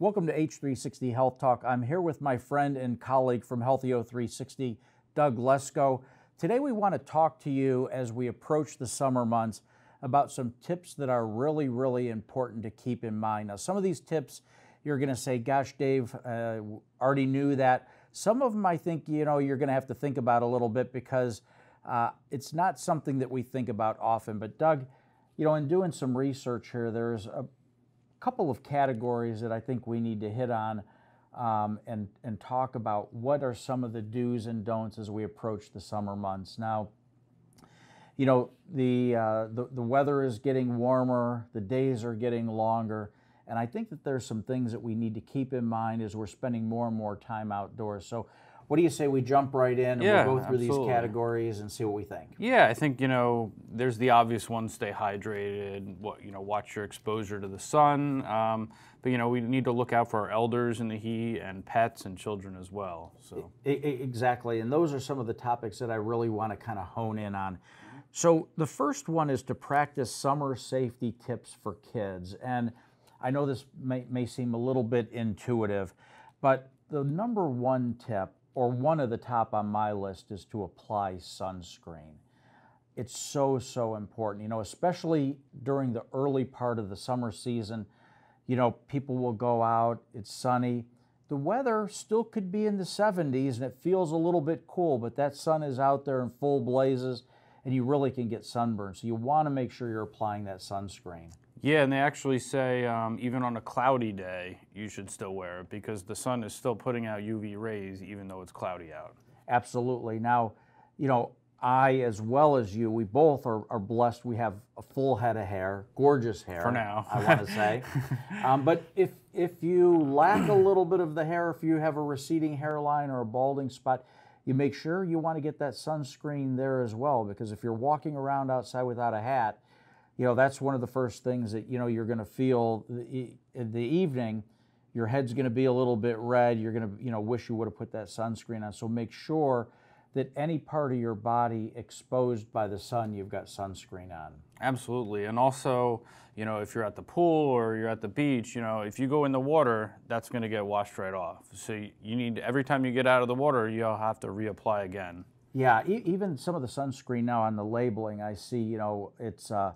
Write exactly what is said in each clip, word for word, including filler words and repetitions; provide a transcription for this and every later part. Welcome to H three sixty Health Talk. I'm here with my friend and colleague from Healthy O three sixty, Doug Lesko. Today we want to talk to you as we approach the summer months about some tips that are really, really important to keep in mind. Now, some of these tips you're going to say, gosh, Dave, uh, already knew that. Some of them I think, you know, you're going to have to think about a little bit because uh, it's not something that we think about often. But Doug, you know, in doing some research here, there's a couple of categories that I think we need to hit on um, and, and talk about what are some of the do's and don'ts as we approach the summer months. Now, you know, the, uh, the, the weather is getting warmer, the days are getting longer, and I think that there's some things that we need to keep in mind as we're spending more and more time outdoors. So what do you say we jump right in and yeah, we'll go through absolutely. these categories and see what we think? Yeah, I think, you know, there's the obvious one, stay hydrated, what, you know, watch your exposure to the sun. Um, but, you know, we need to look out for our elders in the heat and pets and children as well. So it, it, exactly. And those are some of the topics that I really want to kind of hone in on. So the first one is to practice summer safety tips for kids. And I know this may, may seem a little bit intuitive, but the number one tip, or one of the top on my list, is to apply sunscreen. It's so, so important, you know, especially during the early part of the summer season. You know, people will go out, it's sunny. The weather still could be in the seventies and it feels a little bit cool, but that sun is out there in full blazes and you really can get sunburned. So you want to make sure you're applying that sunscreen. Yeah, and they actually say um, even on a cloudy day, you should still wear it because the sun is still putting out U V rays even though it's cloudy out. Absolutely. Now, you know, I as well as you, we both are, are blessed. We have a full head of hair, gorgeous hair. For now. I want to say. um, but if, if you lack a little bit of the hair, if you have a receding hairline or a balding spot, you make sure you want to get that sunscreen there as well, because if you're walking around outside without a hat, you know, that's one of the first things that, you know, you're going to feel the, the evening. Your head's going to be a little bit red. You're going to, you know, wish you would have put that sunscreen on. So make sure that any part of your body exposed by the sun, you've got sunscreen on. Absolutely. And also, you know, if you're at the pool or you're at the beach, you know, if you go in the water, that's going to get washed right off. So you need, every time you get out of the water, you'll have to reapply again. Yeah. E- even some of the sunscreen now on the labeling, I see, you know, it's, uh,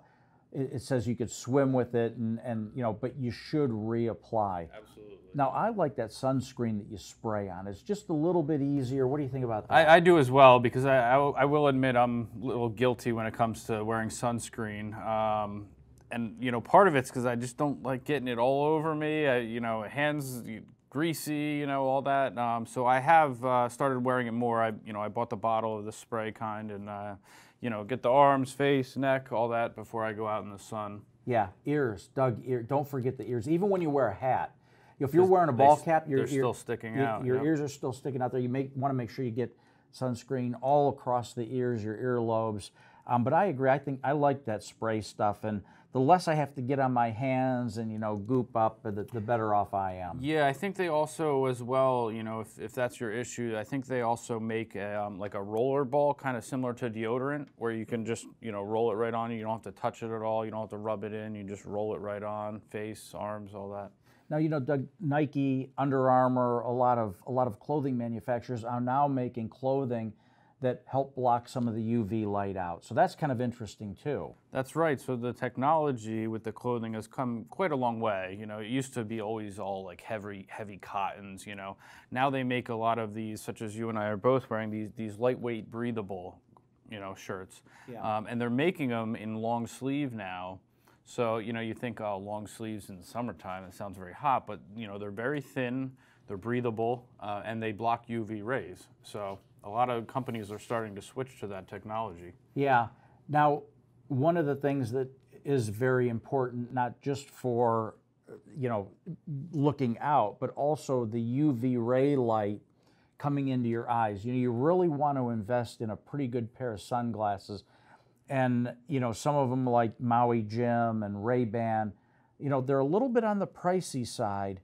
it says you could swim with it, and, and you know, but you should reapply. Absolutely. Now, I like that sunscreen that you spray on. It's just a little bit easier. What do you think about that? I, I do as well, because I, I, I will admit I'm a little guilty when it comes to wearing sunscreen. Um, and, you know, part of it's because I just don't like getting it all over me. I, you know, hands greasy, you know, all that. Um, so I have uh, started wearing it more. I, you know, I bought the bottle of the spray kind, and uh, you know, get the arms, face, neck, all that before I go out in the sun. Yeah, ears, Doug, ear, don't forget the ears. Even when you wear a hat, if you're wearing a ball cap, your, ear, still sticking your, out, your yep. ears are still sticking out there. You may want to make sure you get sunscreen all across the ears, your earlobes. Um, but I agree, I think I like that spray stuff, and the less I have to get on my hands and, you know, goop up, the, the better off I am. Yeah, I think they also as well, you know, if, if that's your issue, I think they also make a, um, like a roller ball kind of similar to deodorant where you can just, you know, roll it right on you. You don't have to touch it at all. You don't have to rub it in. You just roll it right on, face, arms, all that. Now, you know, Doug, Nike, Under Armour, a lot of, a lot of clothing manufacturers are now making clothing that help block some of the U V light out. So that's kind of interesting too. That's right. So the technology with the clothing has come quite a long way. You know, it used to be always all like heavy, heavy cottons, you know. Now they make a lot of these, such as you and I are both wearing, these, these lightweight breathable, you know, shirts. Yeah. Um, and they're making them in long sleeve now. So, you know, you think, oh, long sleeves in the summertime, it sounds very hot, but, you know, they're very thin, they're breathable, uh, and they block U V rays. So a lot of companies are starting to switch to that technology. Yeah. Now, one of the things that is very important, not just for, you know, looking out, but also the U V ray light coming into your eyes. You know, you really want to invest in a pretty good pair of sunglasses. And, you know, some of them like Maui Jim and Ray-Ban, you know, they're a little bit on the pricey side,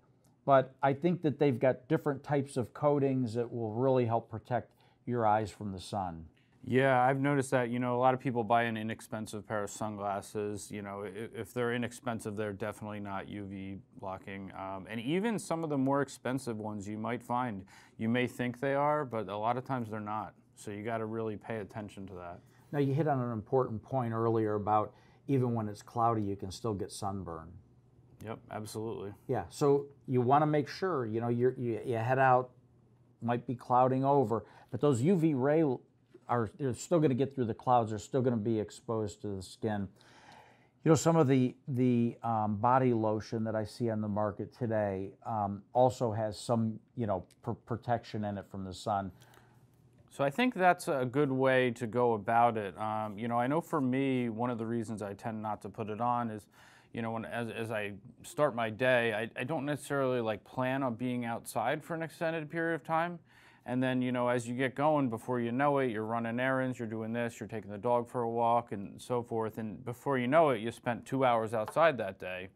but I think that they've got different types of coatings that will really help protect your eyes from the sun. Yeah, I've noticed that, you know, a lot of people buy an inexpensive pair of sunglasses. You know, if they're inexpensive, they're definitely not U V blocking. Um, and even some of the more expensive ones you might find, you may think they are, but a lot of times they're not. So you got to really pay attention to that. Now, you hit on an important point earlier about even when it's cloudy, you can still get sunburn. Yep, absolutely. Yeah, so you want to make sure, you know, you're, you, you head out, might be clouding over, but those U V ray are they're still going to get through the clouds. They're still going to be exposed to the skin. You know, some of the the um, body lotion that I see on the market today um, also has some, you know, pr protection in it from the sun. So I think that's a good way to go about it. Um, you know, I know for me, one of the reasons I tend not to put it on is, you know, when as, as I start my day, I, I don't necessarily like plan on being outside for an extended period of time. And then, you know, as you get going, before you know it, you're running errands, you're doing this, you're taking the dog for a walk and so forth. And before you know it, you spent two hours outside that day.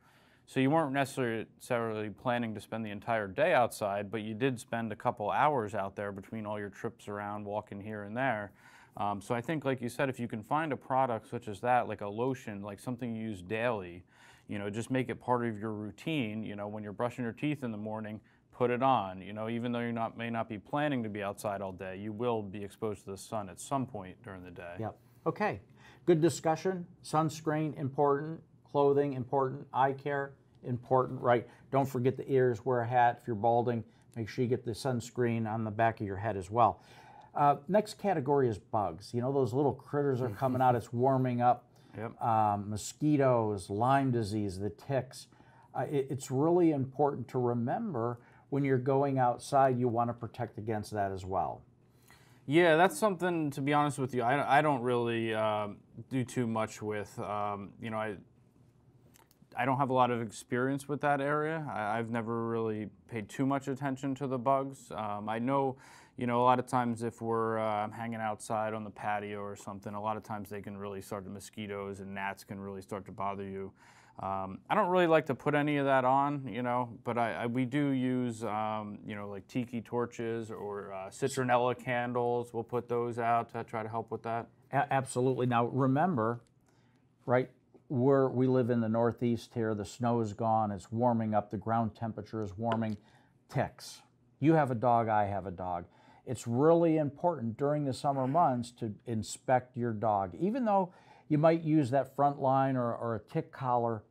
So you weren't necessarily planning to spend the entire day outside, but you did spend a couple hours out there between all your trips around, walking here and there. Um, so I think, like you said, if you can find a product such as that, like a lotion, like something you use daily, you know, just make it part of your routine. You know, when you're brushing your teeth in the morning, put it on. You know, even though you not may not be planning to be outside all day, you will be exposed to the sun at some point during the day. Yep. Okay. Good discussion. Sunscreen, important. Clothing, important. Eye care, important. Right. Don't forget the ears. Wear a hat. If you're balding, make sure you get the sunscreen on the back of your head as well. Uh, next category is bugs. You know, those little critters are coming out. It's warming up. Yep. Um, mosquitoes, Lyme disease, the ticks. Uh, it, it's really important to remember when you're going outside, you want to protect against that as well. Yeah, that's something, to be honest with you, I, I don't really uh, do too much with. Um, you know, I, I don't have a lot of experience with that area. I, I've never really paid too much attention to the bugs. Um, I know, you know, a lot of times if we're uh, hanging outside on the patio or something, a lot of times they can really start to, mosquitoes and gnats can really start to bother you. Um, I don't really like to put any of that on, you know, but I, I we do use, um, you know, like tiki torches or uh, citronella candles. We'll put those out to try to help with that. A- absolutely. Now, remember, right, we're, we live in the Northeast here. The snow is gone. It's warming up. The ground temperature is warming. Ticks. You have a dog. I have a dog. It's really important during the summer months to inspect your dog, even though you might use that Frontline or, or a tick collar.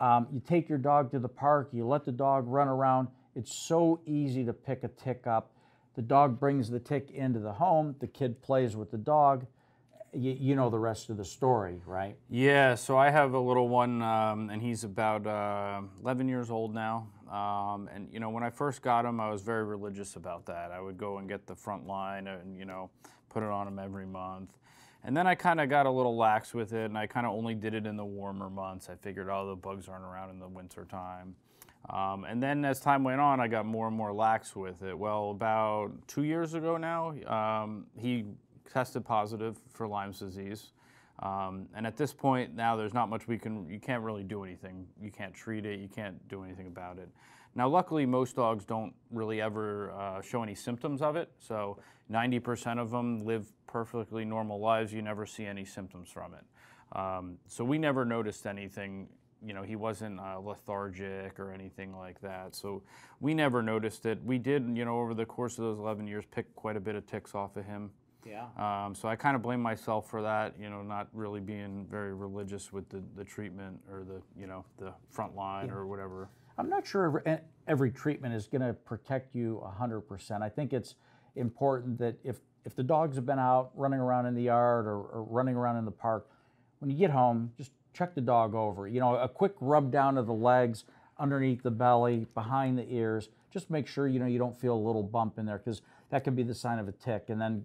Um, you take your dog to the park, you let the dog run around. It's so easy to pick a tick up. The dog brings the tick into the home, the kid plays with the dog. You, you know the rest of the story, right? Yeah, so I have a little one, um, and he's about uh, eleven years old now. Um, and, you know, when I first got him, I was very religious about that. I would go and get the Frontline and, you know, put it on him every month. And then I kind of got a little lax with it, and I kind of only did it in the warmer months. I figured, oh, the bugs aren't around in the winter time. Um, and then as time went on, I got more and more lax with it. Well, about two years ago now, um, he tested positive for Lyme's disease. Um, and at this point now, there's not much we can, you can't really do anything. You can't treat it, you can't do anything about it. Now, luckily, most dogs don't really ever uh, show any symptoms of it. So ninety percent of them live perfectly normal lives. You never see any symptoms from it. Um, so we never noticed anything. You know, he wasn't uh, lethargic or anything like that. So we never noticed it. We did, you know, over the course of those eleven years, pick quite a bit of ticks off of him. Yeah. Um, so I kind of blame myself for that, you know, not really being very religious with the, the treatment or the, you know, the Frontline, yeah, or whatever. I'm not sure every, every treatment is going to protect you one hundred percent. I think it's important that if, if the dogs have been out running around in the yard or, or running around in the park, when you get home, just check the dog over. You know, a quick rub down of the legs, underneath the belly, behind the ears. Just make sure, you know, you don't feel a little bump in there, because that could be the sign of a tick. And then,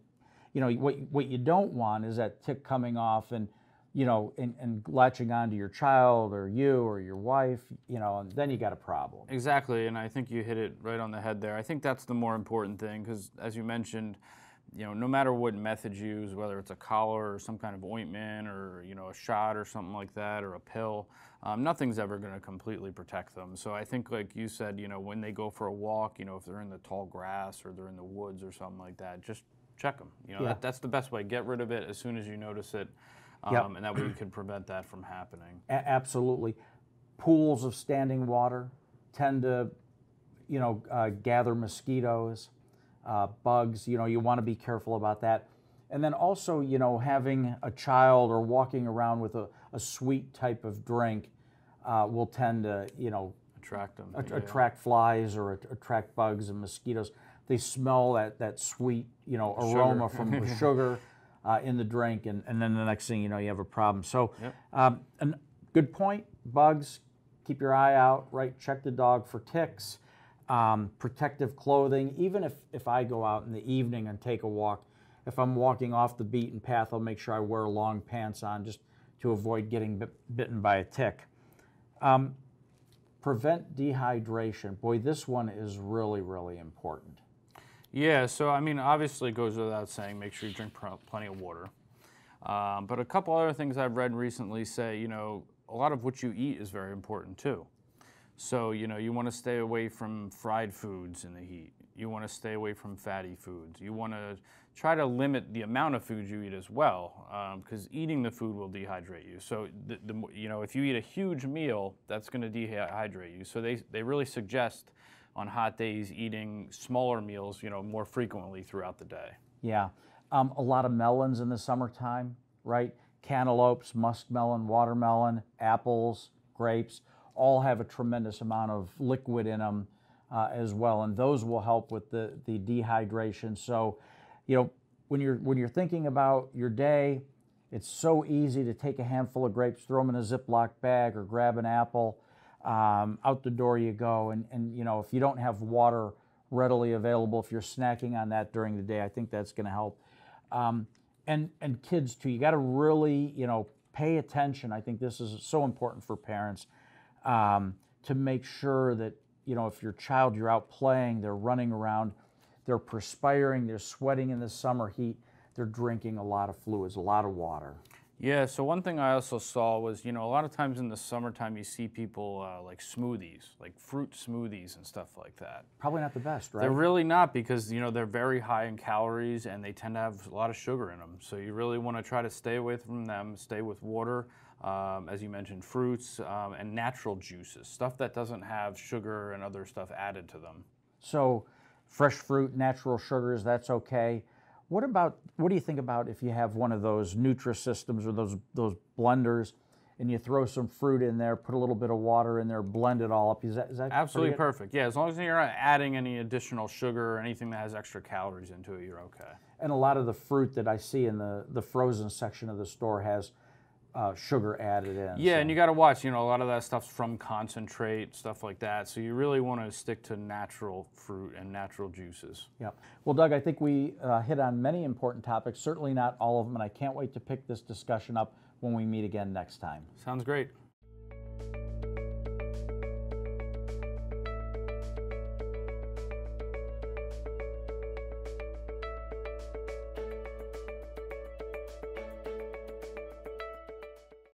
you know, what, what you don't want is that tick coming off and, you know, and, and latching on to your child or you or your wife, you know, and then you got a problem. Exactly, and I think you hit it right on the head there. I think that's the more important thing, because as you mentioned, you know, no matter what method you use, whether it's a collar or some kind of ointment or, you know, a shot or something like that or a pill, um, nothing's ever going to completely protect them. So I think, like you said, you know, when they go for a walk, you know, if they're in the tall grass or they're in the woods or something like that, just check them. You know, yeah. that, that's the best way. Get rid of it as soon as you notice it, um, yep. and that way you can prevent that from happening. A absolutely. Pools of standing water tend to, you know, uh, gather mosquitoes, uh, bugs. You know, you want to be careful about that. And then also, you know, having a child or walking around with a, a sweet type of drink uh, will tend to, you know, attract them, att yeah. attract flies or att attract bugs and mosquitoes. They smell that, that sweet, you know, aroma sugar. from the sugar uh, in the drink, and, and then the next thing you know, you have a problem. So, yep. um, and good point. Bugs, keep your eye out, right? Check the dog for ticks. Um, protective clothing. Even if, if I go out in the evening and take a walk, if I'm walking off the beaten path, I'll make sure I wear long pants on just to avoid getting bit, bitten by a tick. Um, prevent dehydration. Boy, this one is really, really important. Yeah, so I mean, obviously it goes without saying, make sure you drink plenty of water. Um, but a couple other things I've read recently say, you know, a lot of what you eat is very important too. So, you know, you want to stay away from fried foods in the heat. You want to stay away from fatty foods. You want to try to limit the amount of food you eat as well, because um, eating the food will dehydrate you. So, the, the, you know, if you eat a huge meal, that's going to dehydrate you. So they, they really suggest on hot days eating smaller meals, you know, more frequently throughout the day. Yeah. Um, a lot of melons in the summertime, right? Cantaloupes, muskmelon, watermelon, apples, grapes, all have a tremendous amount of liquid in them uh, as well, and those will help with the, the dehydration. So, you know, when you're, when you're thinking about your day, it's so easy to take a handful of grapes, throw them in a Ziploc bag, or grab an apple. Um, out the door you go, and, and, you know, if you don't have water readily available, if you're snacking on that during the day, I think that's going to help. Um, and, and kids, too, you got to really, you know, pay attention. I think this is so important for parents. Um, to make sure that, you know, if your child, you're out playing, they're running around, they're perspiring, they're sweating in the summer heat, they're drinking a lot of fluids, a lot of water. Yeah, so one thing I also saw was, you know, a lot of times in the summertime you see people uh, like smoothies, like fruit smoothies and stuff like that. Probably not the best, right? They're really not, because, you know, they're very high in calories and they tend to have a lot of sugar in them. So you really want to try to stay away from them, stay with water. Um, as you mentioned, fruits um, and natural juices, stuff that doesn't have sugar and other stuff added to them. So fresh fruit, natural sugars, that's okay. What about, what do you think about if you have one of those Nutri-Systems or those, those blenders, and you throw some fruit in there, put a little bit of water in there, blend it all up? Is that, is that absolutely perfect? Yeah, as long as you're not adding any additional sugar or anything that has extra calories into it, you're okay. And a lot of the fruit that I see in the, the frozen section of the store has Uh, sugar added in. Yeah, so. And you got to watch, you know, a lot of that stuff's from concentrate, stuff like that. So you really want to stick to natural fruit and natural juices. Yeah. Well, Doug, I think we uh, hit on many important topics, certainly not all of them, and I can't wait to pick this discussion up when we meet again next time. Sounds great.